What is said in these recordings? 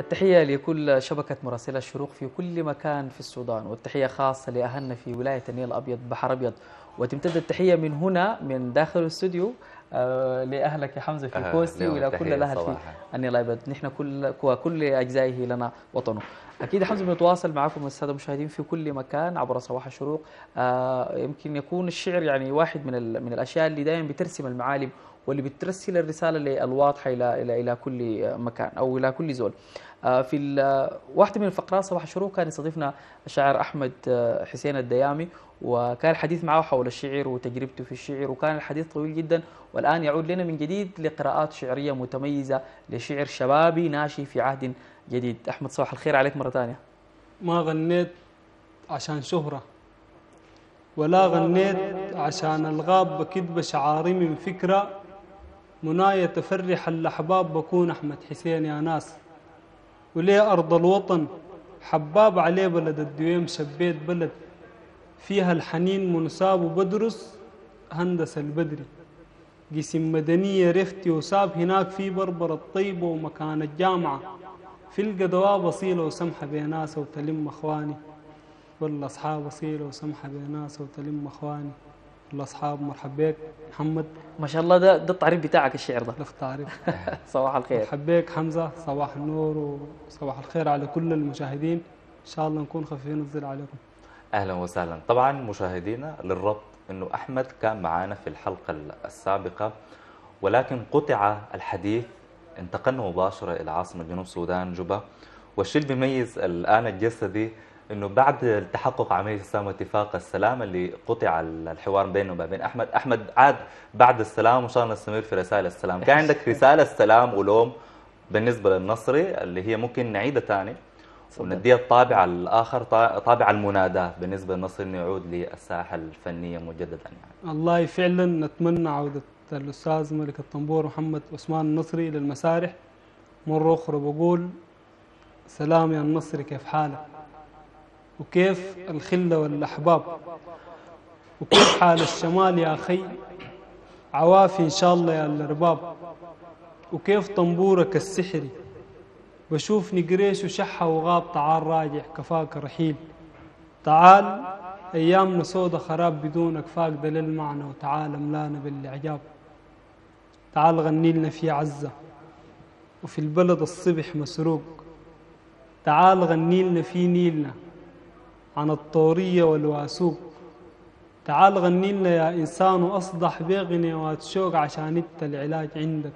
التحية لكل شبكة مراسلة الشروق في كل مكان في السودان، والتحية خاصة لأهلنا في ولاية النيل الأبيض بحر أبيض، وتمتد التحية من هنا من داخل الاستوديو لأهلك يا حمزة في كوستي وإلى كل الأهل في النيل الأبيض، نحن كل أجزائه لنا وطنه. أكيد حمزة بنتواصل معكم السادة المشاهدين في كل مكان عبر صباح الشروق. يمكن يكون الشعر يعني واحد من الأشياء اللي دائما بترسم المعالم واللي بترسل الرسالة الواضحة إلى كل مكان أو إلى كل زول. في واحدة من الفقرات صباح الشروق كان يستضيفنا الشاعر أحمد حسين الديامي، وكان الحديث معه حول الشعر وتجربته في الشعر، وكان الحديث طويل جدا، والآن يعود لنا من جديد لقراءات شعرية متميزة لشعر شبابي ناشئ في عهد جديد. أحمد صباح الخير عليك مرة ثانية. ما غنيت عشان شهرة، ولا غنيت عشان الغاب بكذب شعاري من فكرة، مناية تفرح الأحباب بكون أحمد حسين يا ناس. وليه أرض الوطن حباب عليه بلد الدويم، شبيت بلد فيها الحنين منساب، وبدرس هندسة البدري قسم مدنية رفتي، وساب هناك في بربر الطيبة ومكان الجامعة، في القدوة بصيلة وسمحة بيناسة وتلم أخواني، والأصحاب بصيلة وسمحة بيناسة وتلم أخواني. الأصحاب مرحب بك محمد. ما شاء الله ده التعريف بتاعك الشعر ده لف تعريف. صباح الخير. مرحب بك حمزة، صباح النور وصباح الخير على كل المشاهدين، إن شاء الله نكون خفيفين الظل عليكم. أهلا وسهلا. طبعا مشاهدينا للربط أنه أحمد كان معانا في الحلقة السابقة، ولكن قطع الحديث، انتقلنا مباشرة إلى عاصمة جنوب السودان جوبا. والشيء اللي بيميز الآن الجلسة دي انه بعد التحقق عمليه السلام واتفاق السلام اللي قطع الحوار بينه وبين احمد عاد بعد السلام، وان شاء الله نستمر في رسائل السلام. كان عندك رساله سلام ولوم بالنسبه للنصري اللي هي ممكن نعيدها ثاني ونديها الطابع الاخر، طابع المناداه بالنسبه للنصري، انه يعود للساحه الفنيه مجددا يعني. الله فعلا نتمنى عوده الاستاذ ملك الطنبور محمد عثمان النصري للمسارح. مره اخرى بقول سلام يا النصري، كيف حالك؟ وكيف الخلة والأحباب؟ وكيف حال الشمال يا أخي؟ عوافي إن شاء الله يا الأرباب. وكيف طنبورك السحري؟ بشوف نقريش وشحة وغاب، تعال راجع كفاك رحيل، تعال أيامنا سودة خراب بدونك فاقدة للمعنى، وتعال املانا بالإعجاب، تعال غني لنا في عزة وفي البلد الصبح مسروق، تعال غني لنا في نيلنا عن الطورية والواسوق، تعال غني لنا يا إنسان وأصدح بغنيات شوق، عشان انت العلاج عندك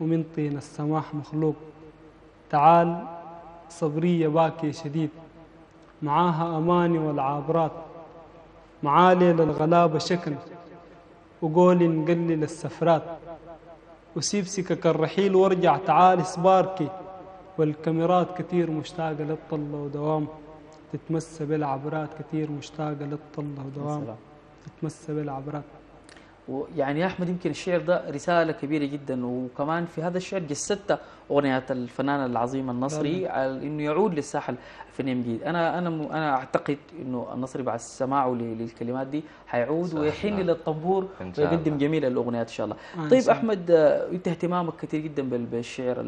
ومن طين السماح مخلوق، تعال صبرية باكي شديد معاها أماني والعابرات، معاه ليل الغلابة شكل وقولي نقلل السفرات، وسيب سكك الرحيل وارجع، تعال سباركي والكاميرات كتير مشتاقة للطلة ودوام، تتمسى بالعبرات كثير مشتاقة للطلة ودوام، تتمسى بالعبرات. ويعني يا أحمد يمكن الشعر ده رسالة كبيرة جدا، وكمان في هذا الشعر جسدت أغنية الفنان العظيم النصري على إنه يعود للساحة الفنية من جديد. أنا أعتقد إنه النصري بعد سماعه للكلمات دي هيعود ويحن للطنبور ويقدم جميل الأغنيات إن شاء الله. طيب أحمد، أنت اهتمامك كثير جدا بالشعر،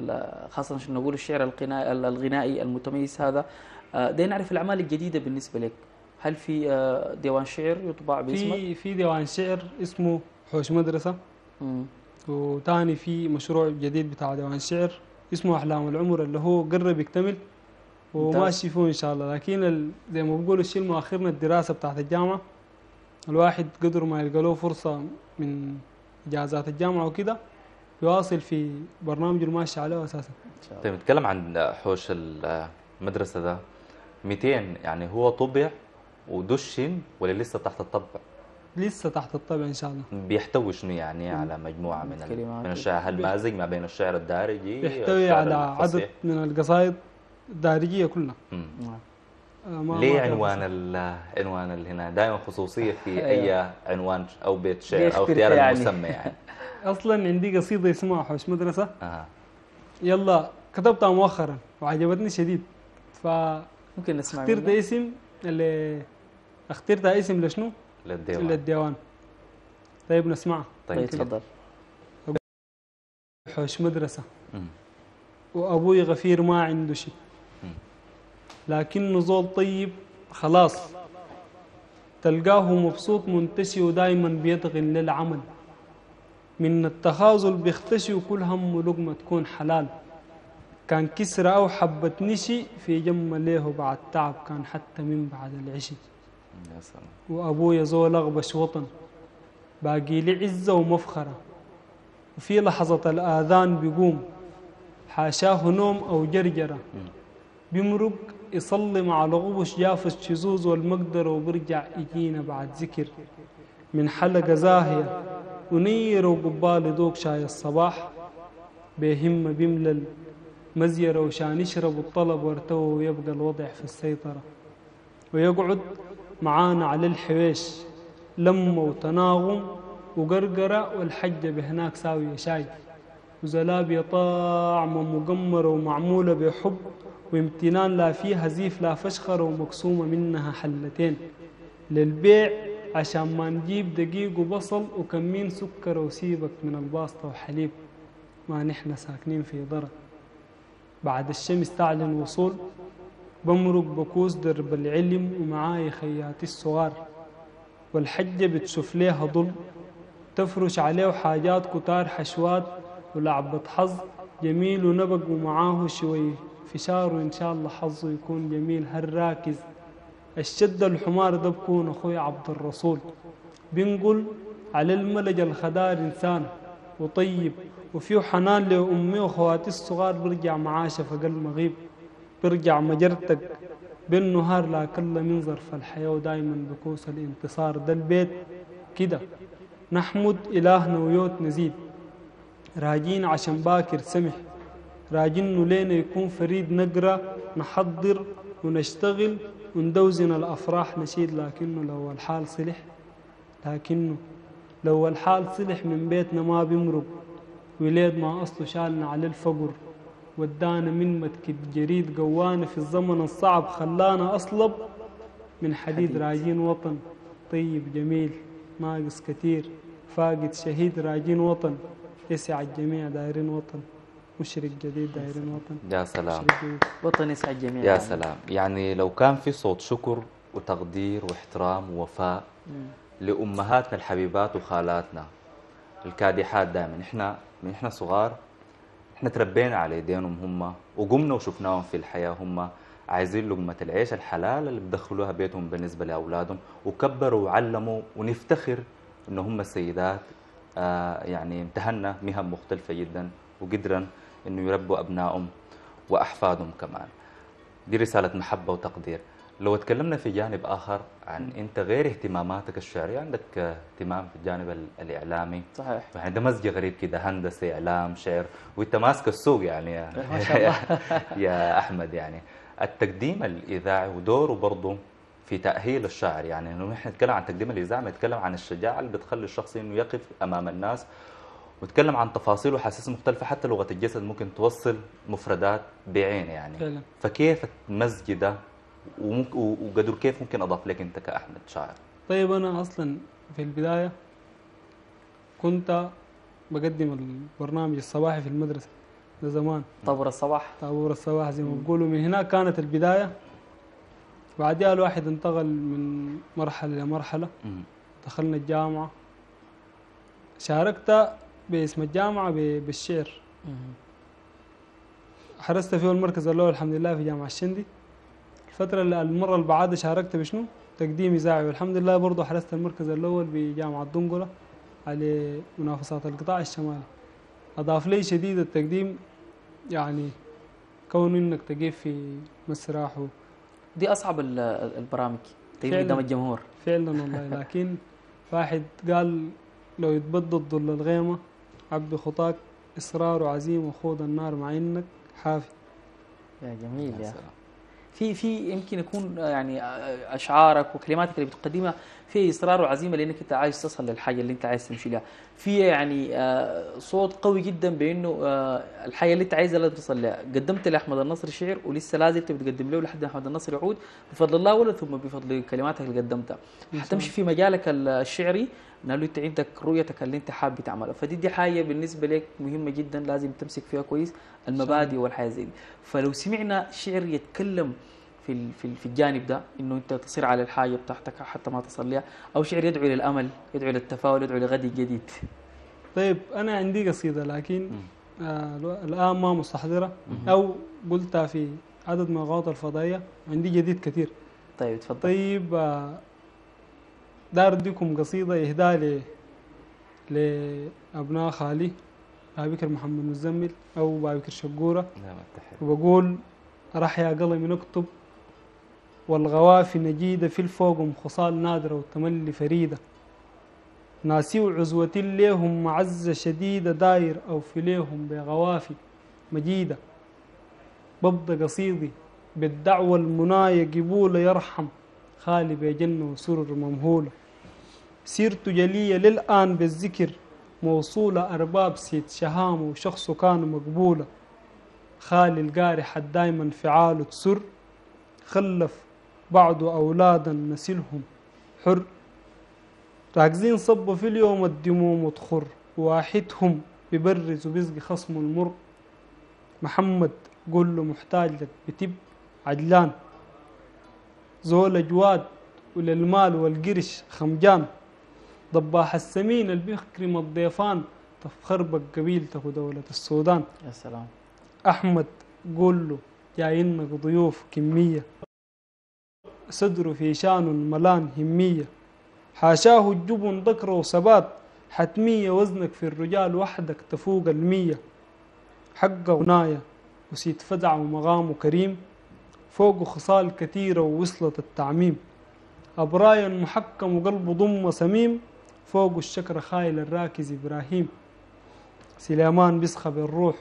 خاصة عشان نقول الشعر الغنائي المتميز هذا. دي نعرف الأعمال الجديدة بالنسبة لك، هل في ديوان شعر يطبع باسمك؟ في ديوان شعر اسمه حوش مدرسة، وثاني في مشروع جديد بتاع ديوان شعر اسمه أحلام العمر اللي هو قرب يكتمل وماشي فيه إن شاء الله، لكن زي ما بقولوا الشيء المؤخرنا الدراسة بتاعت الجامعة، الواحد قدر ما يلقى له فرصة من إجازات الجامعة وكده يواصل في برنامج الماشي عليه أساسا. طيب نتكلم عن حوش المدرسة ده 200 يعني هو طبع ودشن ولا لسه تحت الطبع؟ لسه تحت الطبع ان شاء الله. بيحتوي شنو يعني على مجموعه من الشعر؟ هل مازج ما بين الشعر الدارجي؟ بيحتوي على عدد من القصائد الدارجيه كلها. ليه عنوان اللي هنا دائما خصوصيه في اي عنوان او بيت شعر او اختيار المسمى يعني؟ اصلا عندي قصيده اسمها حوش مدرسه، يلا كتبتها مؤخرا وعجبتني شديد، ف ممكن نسمع. اخترتها اسم لشنو؟ للديوان. طيب نسمعها. طيب تفضل. حوش مدرسة وأبوي غفير ما عنده شيء، لكنه زول طيب خلاص، تلقاه مبسوط منتشي ودايما بيدغن للعمل، من التخاذل بيختشي وكل همه لقمة تكون حلال، كان كسرة أو حبة نشي في جمة ليه بعد تعب، كان حتى من بعد العشي. وأبويا زول أغبش وطن باقي لي عزة ومفخرة، وفي لحظة الآذان بيقوم حاشاه نوم أو جرجرة، بمرق يصلي مع الغبش جافس شزوز والمقدرة، وبرجع يجينا بعد ذكر من حلقة زاهية ونير وقبال دوق شاي الصباح، بيهم بيملل مزيرة وشان يشرب الطلب وارتوى، ويبقى الوضع في السيطرة، ويقعد معانا على الحويش لمة وتناغم وقرقرة، والحجة بهناك ساوية شاي وزلابية طاعمة مقمرة ومعمولة بحب وامتنان، لا فيها زيف لا فشخرة، ومقسومة منها حلتين للبيع عشان ما نجيب دقيق وبصل وكمين سكر، وسيبك من الباسطة وحليب، ما نحن ساكنين في ضرر. بعد الشمس تعلن وصول بمرق بكوز درب العلم ومعاي خياتي الصغار، والحجة بتشوف ليها ظل تفرش عليه حاجات كتار حشوات ولعبة حظ جميل ونبق، ومعاه شوي فشار وإن شاء الله حظه يكون جميل. هالراكز الشدة الحمار ده بكون أخوي عبد الرسول، بنقول على الملج الخدار إنسان وطيب، وفيه حنان لأمي وخواتي الصغار، برجع معاشه فقل مغيب، برجع مجرتك بالنهار لا كل من ظرف الحياة، ودايما بكوس الانتصار. ده البيت كده نحمد إلهنا ويوت نزيد، راجين عشان باكر سمح، راجين لينا يكون فريد، نقرأ نحضر ونشتغل وندوزن الأفراح نشيد، لكنه لو الحال صلح، لكنه لو الحال صلح من بيتنا ما بيمرق، ولاد ما أصله شالنا على الفقر، ودانا من متكد جريد، قوانا في الزمن الصعب، خلانا أصلب من حديد. راجين وطن طيب جميل ناقص كتير فاقد شهيد، راجين وطن يسع الجميع، دايرين وطن مشرق جديد، دايرين وطن. يا سلام، وطن يسع الجميع. يا سلام، يعني لو كان في صوت شكر وتقدير واحترام ووفاء لأمهاتنا الحبيبات وخالاتنا الكادحات، دائما احنا من احنا صغار احنا تربينا على ايديهم هم، وقمنا وشفناهم في الحياه هم عايزين لقمه العيش الحلال اللي بدخلوها بيتهم بالنسبه لاولادهم، وكبروا وعلموا، ونفتخر ان هم السيدات يعني امتهنا مهن مختلفه جدا وقدرا انه يربوا ابنائهم واحفادهم كمان. دي رساله محبه وتقدير. لو اتكلمنا في جانب آخر عن أنت غير اهتماماتك الشعرية، عندك اهتمام في الجانب الإعلامي، صحيح، يعني ده مزج غريب كده، هندسة إعلام شعر، وأنت ماسك السوق يعني ما شاء الله. يا أحمد، يعني التقديم الإذاعي ودوره برضه في تأهيل الشاعر، يعني إنه نحن نتكلم عن التقديم الإذاعي، نتكلم عن الشجاعة اللي بتخلي الشخص إنه يقف أمام الناس ويتكلم عن تفاصيل وحاسيس مختلفة، حتى لغة الجسد ممكن توصل مفردات بعين يعني فعلا. فكيف المزج ده وقدر كيف ممكن أضاف لك أنت كأحمد شاعر؟ طيب، أنا أصلا في البداية كنت بقدم البرنامج الصباحي في المدرسة زمان، طابور الصباح، طابور الصباح زي ما بقولوا، من هنا كانت البداية. بعدها الواحد انتقل من مرحلة لمرحلة، دخلنا الجامعة، شاركت باسم الجامعة بالشعر، حرزت فيه المركز الأول الحمد لله في جامعة الشندي. الفترة المرة اللي بعدها شاركت بشنو؟ تقديم إذاعي، والحمد لله برضه حرزت المركز الأول بجامعة دنقلة على منافسات القطاع الشمالي. أضاف لي شديد التقديم، يعني كون إنك تقف في مسرح دي أصعب البرامج تقيم قدام الجمهور فعلا والله. لكن واحد قال لو يتبدد ظل الغيمة عبي خطاك إصرار وعزيمة وخوض النار مع إنك حافي. يا جميل، يا سلام. في يمكن يكون يعني اشعارك وكلماتك اللي بتقدمها في اصرار وعزيمه، لانك انت عايز تصل للحاجه اللي انت عايز تمشي لها، في يعني صوت قوي جدا بانه الحاجه اللي انت عايزها لازم تصل لها. قدمت لاحمد النصر شعر ولسه لازم بتقدم له لحد احمد النصر يعود بفضل الله ولا ثم بفضل كلماتك اللي قدمتها. حتمشي في مجالك الشعري نالوا تعيدك رؤيتك اللي انت حابب تعمله. فدي حاجه بالنسبه لك مهمه جدا لازم تمسك فيها كويس المبادئ والحياه زي دي. فلو سمعنا شعر يتكلم في الجانب ده انه انت تصير على الحاجه بتاعتك حتى ما تصل لها، او شعر يدعو للامل، يدعو للتفاؤل، يدعو لغد جديد. طيب انا عندي قصيده لكن الان ما مستحضره او قلتها في عدد من الغلطات الفضائيه، عندي جديد كثير. طيب تفضل. طيب دار اديكم قصيده اهداء لابناء خالي بابكر محمد المزمل او بابكر شقوره. نعم التحيه. وبقول: راح يا قلمي نكتب والغوافي نجيده، في الفوقم خصال نادره والتملي فريده، ناسي وعزوتي ليهم معزه شديده، داير او في ليهم بغوافي مجيده، ببدا قصيدي بالدعوه المنايه قبوله، يرحم خالي بجنه وسرر ممهوله، سيرته جليه للان بالذكر موصوله، ارباب سيد شهامه وشخصه كان مقبوله، خالي الجارح دايما فعاله تسر، خلف بعضه اولادا نسلهم حر، راكزين صبوا في اليوم الدموم وتخر، واحدهم ببرز وبيزقي خصمه المر، محمد قول له محتاج لك بتب عجلان، زول جواد وللمال والقرش خمجان، ضباح السمين اللي بيكرم الضيفان، تفخربك قبيلتك ودولة السودان، يا سلام أحمد قول له جاينك ضيوف كمية، صدره في شان ملان همية، حاشاه الجبن ذكر وثبات، حتمية وزنك في الرجال وحدك تفوق المية، حقه وناية وسيد فزع ومغامه كريم، فوقه خصال كثيرة ووصلت التعميم، أبرايا محكم وقلبه ضم صميم، فوقه الشكر خايل الراكز إبراهيم، سليمان بيسخى بالروح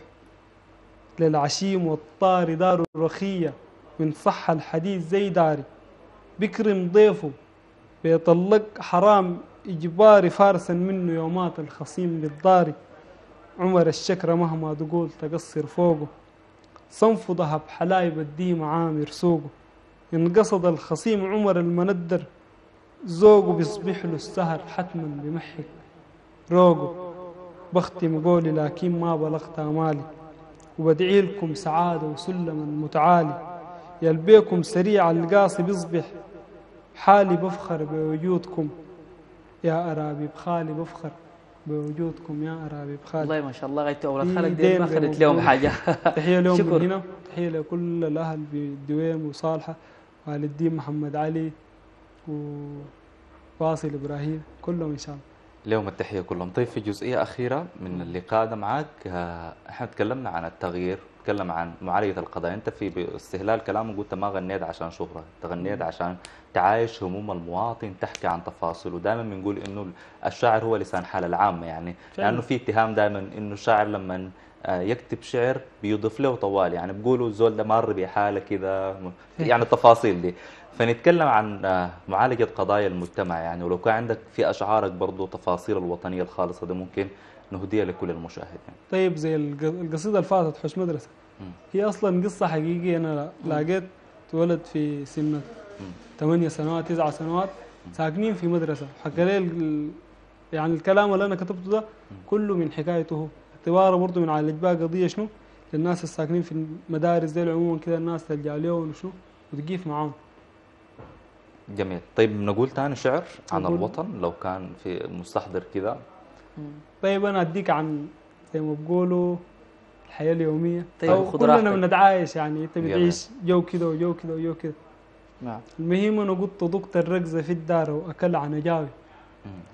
للعشيم والطاري، داره رخية من صحة الحديث زي داري، بكرم ضيفه بيطلق حرام إجباري، فارسا منه يومات الخصيم بالضاري، عمر الشكرة مهما تقول تقصر فوقه، صنف ذهب حلايب الديمة عامر سوقه، إن قصد الخصيم عمر المندر، ذوقه بيصبح له السهر حتما بمحك روقه، بختم قولي لكن ما بلغت آمالي، وبدعي لكم سعادة وسلما متعالي، يلبيكم سريع القاصي بيصبح حالي، بفخر بوجودكم يا أرابي بخالي، بفخر بوجودكم يا أرابي بخالي. والله ما شاء الله غايته أولاد خالك دي ما أخذت لهم حاجة. تحية لهم من هنا، تحية لكل الأهل بالدويم وصالحة، والدين محمد علي وواصل إبراهيم كلهم إن شاء الله. لهم التحية كلهم. طيب في جزئية أخيرة من اللقاء ده معاك، احنا تكلمنا عن التغيير، تكلم عن معالجة القضايا، انت في استهلال كلامك قلت ما غنيت عشان شهرة، تغنيت عشان تعايش هموم المواطن، تحكي عن تفاصيل، ودائما بنقول انه الشاعر هو لسان حال العامة يعني، لانه في اتهام دائما انه الشاعر لما يكتب شعر بيضيف له طوال يعني، بيقولوا الزول ده مر بحاله كده يعني التفاصيل دي. فنتكلم عن معالجة قضايا المجتمع يعني، ولو كان عندك في أشعارك برضو تفاصيل الوطنية الخالصة دي ممكن نهديها لكل المشاهد يعني. طيب زي القصيدة اللي فاتت حوش مدرسة، هي أصلا قصة حقيقية، أنا لقيت ولد في سن 8 سنوات 9 سنوات ساكنين في مدرسة، حكى لي يعني الكلام اللي أنا كتبته ده كله من حكايته، اعتباره برضه من على الإجباء قضية شنو للناس اللي ساكنين في المدارس دي عموما كده، الناس تلجأ لهم وشنو وتقيف معاهم. جميل. طيب نقول تاني شعر عن الوطن لو كان في مستحضر كذا. طيب انا اديك عن زي ما بقولوا الحياه اليوميه. طيب أو كلنا بنتعايش يعني، انت بتعيش جو كده وجو كده وجو كده. نعم. المهم انا قلت ضقت الركزه في الدار واكل عنجاوي.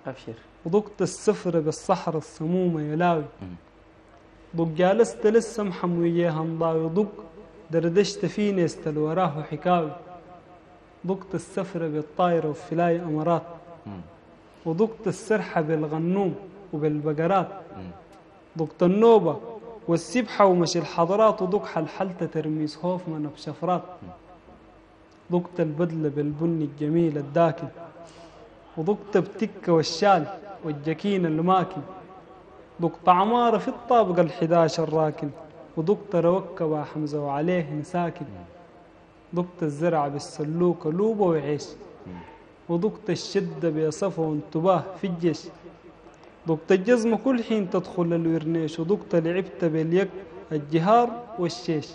ابشر. وضقت السفره بالصحراء السمومه يلاوي. ضق جالست لسه محم وياها نضاوي، ضق دردشت في ناس وراه حكاوي. ضقت السفرة بالطائرة وفلاي أمرات، وضقت السرحة بالغنوم وبالبقرات، ضقت النوبة والسبحة ومشي الحضرات، وضق حلحلة ترميس هوفمان بشفرات، ضقت البدلة بالبن الجميل الداكن، وضقت بتكة والشال والجكين الماكن، ضقت عمارة في الطابق ال11 راكن، وضقت روكة وحمزة وعليه ساكن، ضقت الزرع بالسلوكة لوبة وعيش، وضقت الشدة بصفة وانتباه في الجيش. ضبط الجزم كل حين تدخل للورنيش، وضبط لعبت باليك الجهار والشيش،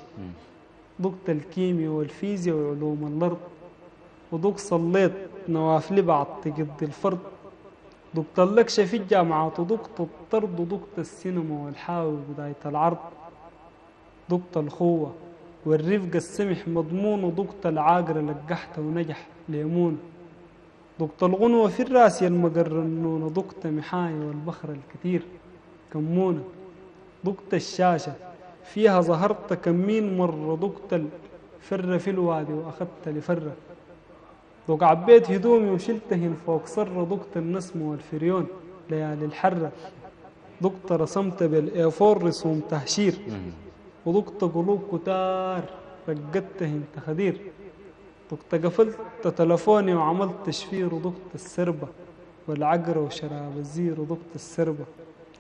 ضبط الكيمياء والفيزياء وعلوم الأرض، وضبط صليت نوافل بعض تقضي الفرد، ضبط اللكشة في الجامعات، وضبط الطرد، وضبط السينما والحاوي وبداية العرض، ضبط الخوة والرفق السمح مضمون، وضبط العاقرة لقحت ونجح ليمون، ضبط الغنوة في الراس المقر النون، ضبط محاية والبخر الكثير كمونة، ضبط الشاشة فيها ظهرت كمين مرة، ضبط الفرة في الوادي وأخذت لفرة، ضبط عبيت هدومي وشلتهن فوق صرة، ضبط النسم والفريون ليالي الحرة، ضبط رسمت بالإيفور رسوم تهشير، وضبط قلوب كتار رقدتهن تخدير، ضبط قفلت تلفوني وعملت تشفير، وضبط السربة والعقرة وشراب الزير، وضبط السربة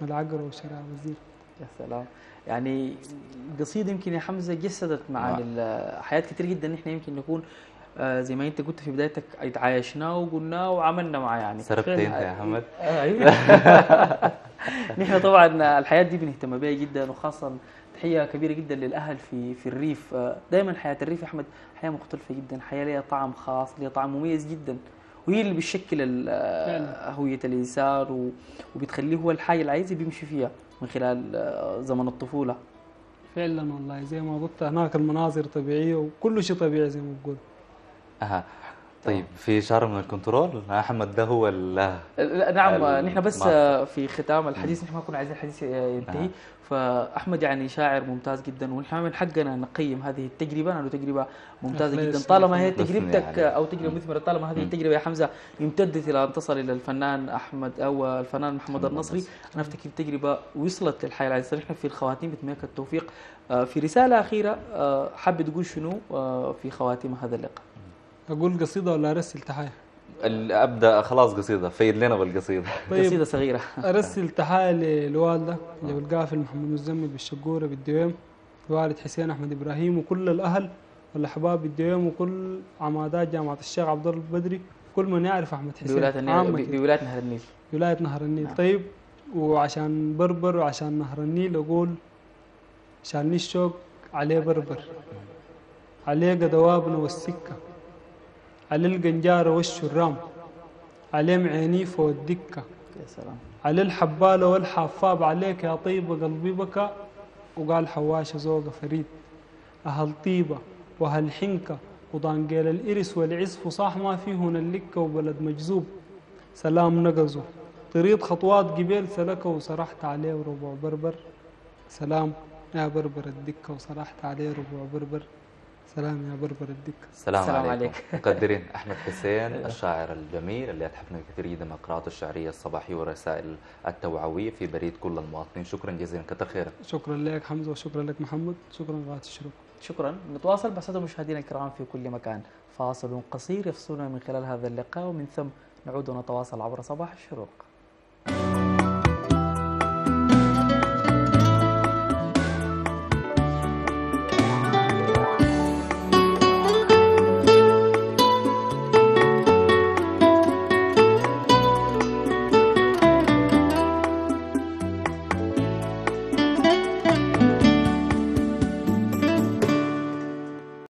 والعقرة وشراب الزير. يا سلام، يعني قصيدة يمكن يا حمزة جسدت معاني حياة كتير جدا نحن يمكن نكون زي ما انت قلت في بدايتك اتعايشناه وقلناه وعملنا معاه. يعني سربت انت يا حمد. نحن طبعا الحياة دي بنهتم بها جدا، وخاصة تحية كبيرة جدا للأهل في الريف. دائما حياة الريف يا أحمد حياة مختلفة جدا، حياة لها طعم خاص، لها طعم مميز جدا، وهي اللي بتشكل هوية الإنسان وبتخليه هو الحاجة اللي عايز بيمشي فيها من خلال زمن الطفولة. فعلا والله زي ما قلت هناك المناظر طبيعية وكل شيء طبيعي زي ما بقول. طيب في إشارة من الكنترول أحمد ده هو نعم نحن بس في ختام الحديث نحن ما كنا عايزين الحديث ينتهي. فأحمد يعني شاعر ممتاز جدا، ونحن من حقنا نقيم هذه التجربة، لأنه تجربة ممتازة جدا طالما هي تجربتك أو تجربة مثمرة، طالما هذه التجربة يا حمزة امتدت إلى أن تصل إلى الفنان أحمد أو الفنان محمد النصري. أنا أفتكر تجربة وصلت للحياة العزيزة. نحن في الخواتيم بتمناك التوفيق. في رسالة أخيرة حابب تقول شنو في خواتيم هذا اللقاء؟ أقول قصيدة ولا أرسل تحايا؟ أبدأ خلاص قصيدة، فيد لنا بالقصيدة. طيب قصيدة صغيرة. أرسل تحايا للوالدة جو القافل محمد المزمل بالشقورة بالدويم، والد حسين أحمد إبراهيم، وكل الأهل والأحباب بالدويم، وكل عمادات جامعة الشيخ عبد الله بدري، كل من يعرف أحمد حسين بولاية نهر النيل. ولاية نهر النيل. طيب وعشان بربر وعشان نهر النيل أقول شالني الشوق عليه بربر، عليه قدوابنا والسكة، على القنجارة والشرام، على معنيفة والدكة، على الحبالة والحفاب، عليك يا طيبة قلبي بكى وقال حواشة زوجة فريد، أهل طيبة وأهل حنكة وضانقيل الإرس والعزف، وصاح ما فيهن اللكة وبلد مجذوب، سلام نقزه طريد خطوات قبيل سلكه، وصرحت عليه ربع بربر، سلام يا بربر الدكة، وصرحت عليه ربع بربر، سلام يا بربر الدكة. السلام عليك. مقدرين أحمد حسين الشاعر الجميل اللي أتحفنا كثير جدا من قراءاته الشعرية الصباحية والرسائل التوعوية في بريد كل المواطنين. شكرا جزيلا، كتر خيرك. شكرا لك حمزة، وشكرا لك محمد، شكرا لغاية الشروق. شكرا. نتواصل مع السادة المشاهدين الكرام في كل مكان. فاصل قصير يفصلنا من خلال هذا اللقاء، ومن ثم نعود ونتواصل عبر صباح الشروق.